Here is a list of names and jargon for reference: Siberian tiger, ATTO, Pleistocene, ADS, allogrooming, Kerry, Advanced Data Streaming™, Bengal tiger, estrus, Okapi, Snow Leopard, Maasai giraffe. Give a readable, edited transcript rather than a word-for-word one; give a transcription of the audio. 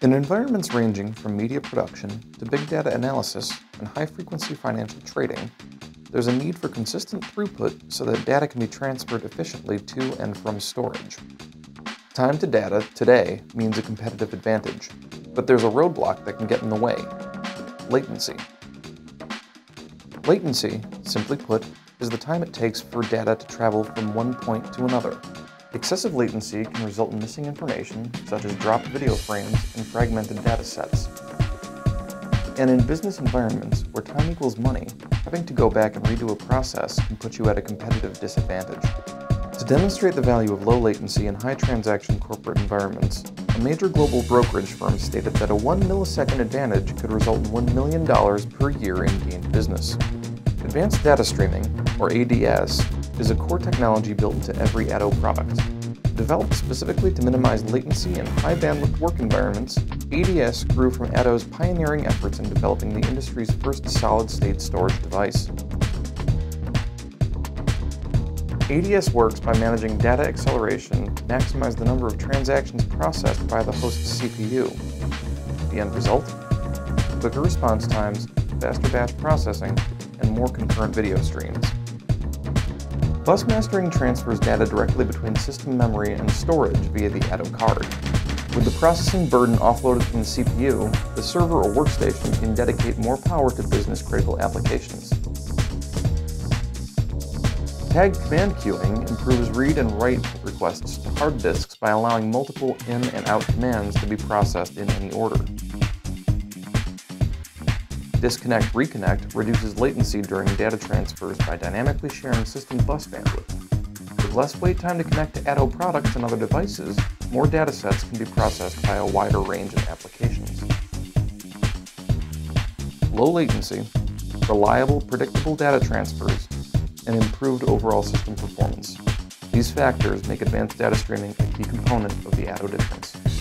In environments ranging from media production to big data analysis and high-frequency financial trading, there's a need for consistent throughput so that data can be transferred efficiently to and from storage. Time to data today means a competitive advantage, but there's a roadblock that can get in the way: latency. Latency, simply put, is the time it takes for data to travel from one point to another. Excessive latency can result in missing information, such as dropped video frames and fragmented data sets. And in business environments where time equals money, having to go back and redo a process can put you at a competitive disadvantage. To demonstrate the value of low latency in high transaction corporate environments, a major global brokerage firm stated that a 1 millisecond advantage could result in $1 million per year in gained business. Advanced Data Streaming, or ADS, is a core technology built into every ATTO product. Developed specifically to minimize latency in high-bandwidth work environments, ADS grew from ATTO's pioneering efforts in developing the industry's first solid-state storage device. ADS works by managing data acceleration to maximize the number of transactions processed by the host's CPU. The end result? Quicker response times, faster batch processing, and more concurrent video streams. Bus mastering transfers data directly between system memory and storage via the ATTO card. With the processing burden offloaded from the CPU, the server or workstation can dedicate more power to business-critical applications. Tagged command queuing improves read and write requests to hard disks by allowing multiple in and out commands to be processed in any order. Disconnect-reconnect reduces latency during data transfers by dynamically sharing system bus bandwidth. With less wait time to connect to ATTO products and other devices, more datasets can be processed by a wider range of applications. Low latency, reliable, predictable data transfers, and improved overall system performance. These factors make advanced data streaming a key component of the ATTO difference.